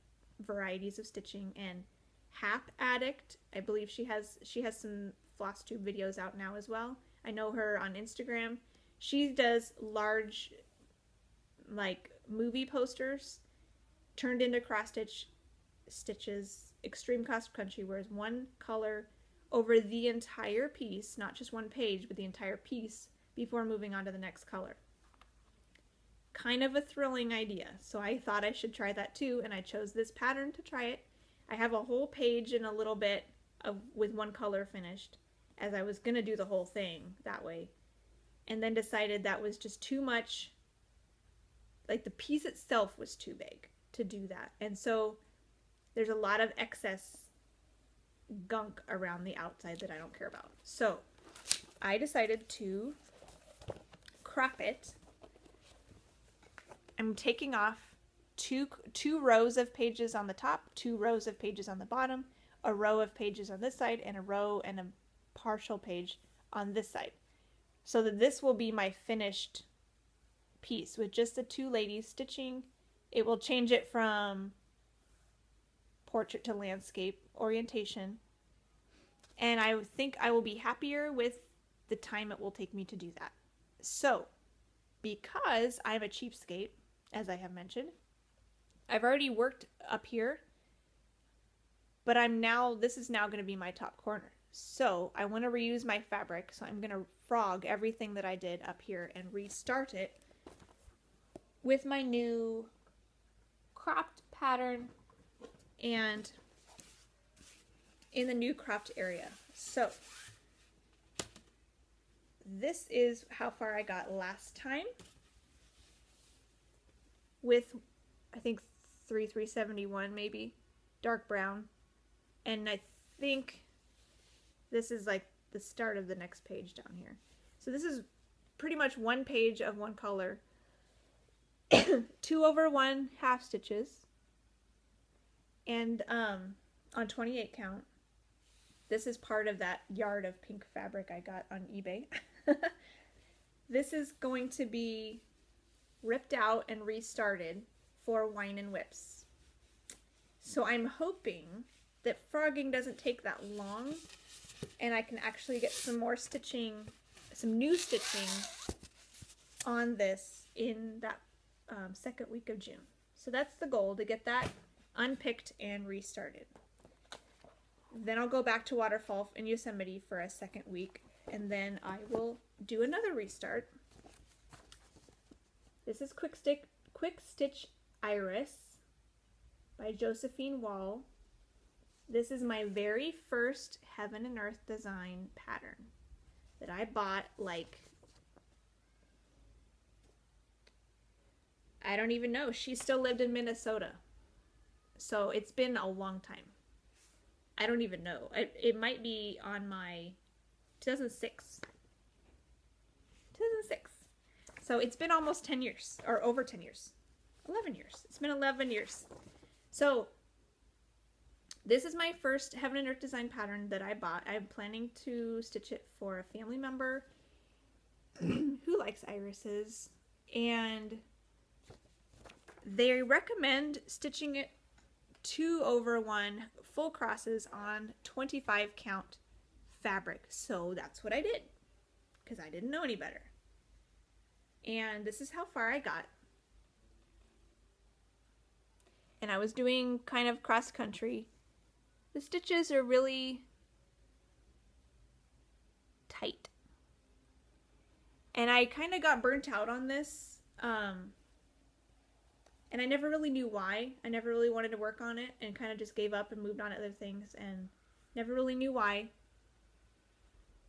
varieties of stitching, and Hap Addict, I believe she has some FlossTube videos out now as well. I know her on Instagram. She does large, like movie posters turned into cross-stitch stitches, extreme cross-country, where it's one color over the entire piece, not just one page, but the entire piece before moving on to the next color. Kind of a thrilling idea, so I thought I should try that too, and I chose this pattern to try it. I have a whole page and a little bit with one color finished, as I was gonna do the whole thing that way, and then decided that was just too much. Like the piece itself was too big to do that. And so there's a lot of excess gunk around the outside that I don't care about. So I decided to crop it. I'm taking off two rows of pages on the top, two rows of pages on the bottom, a row of pages on this side, and a row and a partial page on this side. So that this will be my finished piece with just the two ladies stitching. It will change it from portrait to landscape orientation, and I think I will be happier with the time it will take me to do that. So because I'm a cheapskate, as I have mentioned, I've already worked up here, but this is now going to be my top corner. So I want to reuse my fabric, so I'm going to frog everything that I did up here and restart it with my new cropped pattern and in the new cropped area. So this is how far I got last time with, I think, 371 maybe, dark brown. And I think this is like the start of the next page down here. So this is pretty much one page of one color. 2 over 1 half stitches, and on 28 count. This is part of that yard of pink fabric I got on eBay. This is going to be ripped out and restarted for Wine and Whips. So I'm hoping that frogging doesn't take that long and I can actually get some more stitching, some new stitching on this in that second week of June. So that's the goal, to get that unpicked and restarted. Then I'll go back to Waterfall in Yosemite for a second week, and then I will do another restart. This is Quick Stitch Iris by Josephine Wall. This is my very first Heaven and Earth Design pattern that I bought, like, I don't even know. She still lived in Minnesota. So it's been a long time. I don't even know. It might be on my 2006. So it's been almost 10 years, or over 10 years. 11 years. It's been 11 years. So this is my first Heaven and Earth Design pattern that I bought. I'm planning to stitch it for a family member who likes irises. And they recommend stitching it 2 over 1 full crosses on 25 count fabric. So that's what I did, because I didn't know any better. And this is how far I got. And I was doing kind of cross country. The stitches are really tight. And I kind of got burnt out on this. And I never really knew why. I never really wanted to work on it and kind of just gave up and moved on to other things and never really knew why.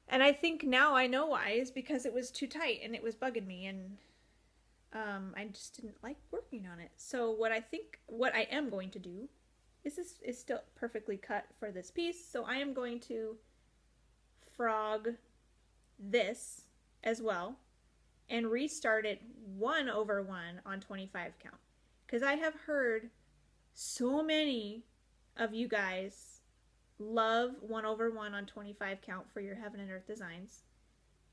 And I think now I know why, is because it was too tight and it was bugging me, and I just didn't like working on it. So what I think, what I am going to do is, this is still perfectly cut for this piece, so I am going to frog this as well and restart it 1 over 1 on 25 count. Because I have heard so many of you guys love 1 over 1 on 25 count for your Heaven and Earth designs.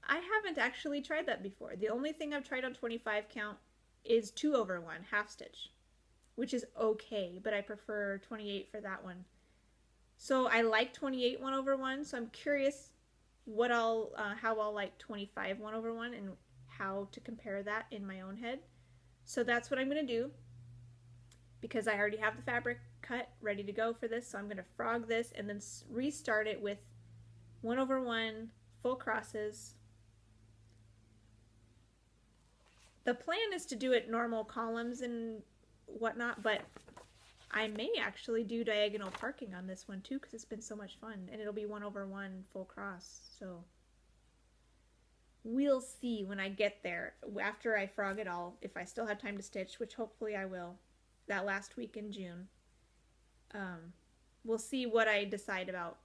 I haven't actually tried that before. The only thing I've tried on 25 count is 2 over 1 half stitch, which is okay, but I prefer 28 for that one. So I like 28 1 over 1, so I'm curious what I'll, how I'll like 25 1 over 1 and how to compare that in my own head. So that's what I'm gonna do, because I already have the fabric cut ready to go for this, so I'm going to frog this and then restart it with 1 over 1 full crosses. The plan is to do it normal columns and whatnot, but I may actually do diagonal parking on this one too, because it's been so much fun, and it'll be 1 over 1 full cross. So we'll see when I get there, after I frog it all, if I still have time to stitch, which hopefully I will. That last week in June, we'll see what I decide about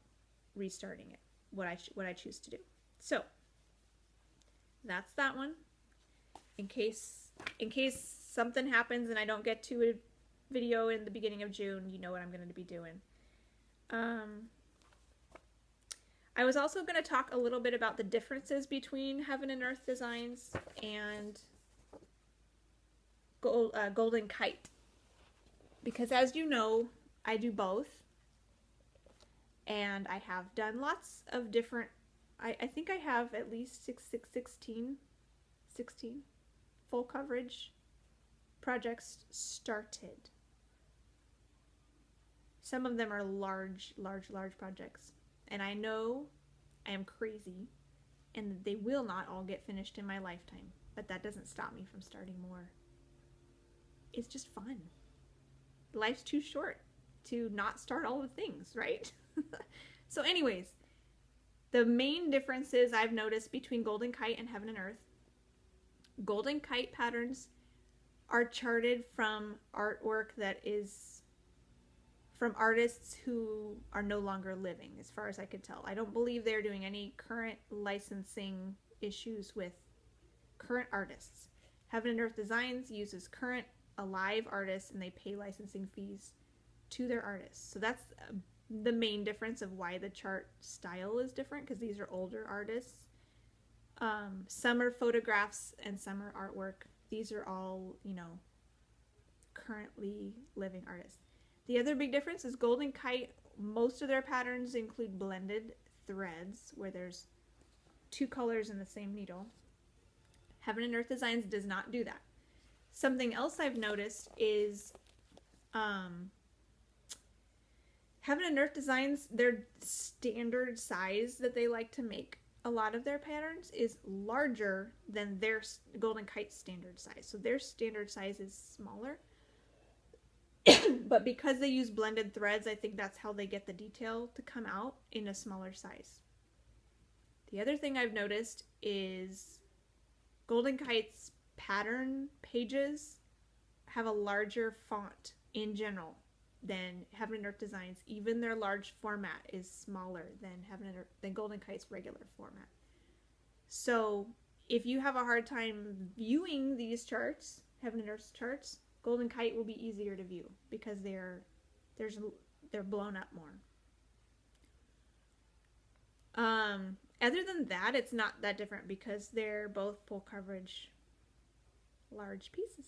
restarting it, what I choose to do. So that's that one. In case something happens and I don't get to a video in the beginning of June, you know what I'm going to be doing. I was also going to talk a little bit about the differences between Heaven and Earth Designs and Golden Kite. Because as you know, I do both, and I have done lots of different, I think I have at least 16 full coverage projects started. Some of them are large projects, and I know I am crazy, and they will not all get finished in my lifetime, but that doesn't stop me from starting more. It's just fun. Life's too short to not start all the things, right? So anyways, the main differences I've noticed between Golden Kite and Heaven and Earth: Golden Kite patterns are charted from artwork that is from artists who are no longer living, as far as I could tell. I don't believe they're doing any current licensing issues with current artists. Heaven and Earth Designs uses current alive artists, and they pay licensing fees to their artists. So that's the main difference of why the chart style is different, because these are older artists. Some are photographs and some are artwork. These are all, you know, currently living artists. The other big difference is Golden Kite, most of their patterns include blended threads where there's two colors in the same needle. Heaven and Earth Designs does not do that. Something else I've noticed is Heaven and Earth Designs, their standard size that they like to make a lot of their patterns is larger than their Golden Kite standard size. So their standard size is smaller. But because they use blended threads, I think that's how they get the detail to come out in a smaller size. The other thing I've noticed is Golden Kite's pattern pages have a larger font in general than Heaven and Earth Designs. Even their large format is smaller than Golden Kite's regular format. So if you have a hard time viewing these charts, Heaven and Earth's charts, Golden Kite will be easier to view because they're blown up more. Other than that, it's not that different because they're both full coverage large pieces.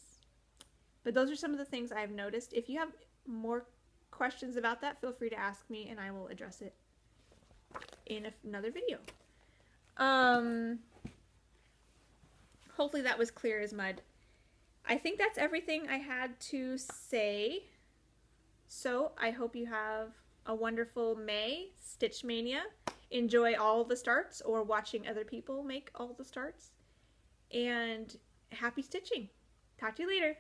But those are some of the things I've noticed. If you have more questions about that, feel free to ask me and I will address it in another video. Hopefully that was clear as mud. I think that's everything I had to say. So I hope you have a wonderful May, Stitch Mania. Enjoy all the starts or watching other people make all the starts. And happy stitching. Talk to you later.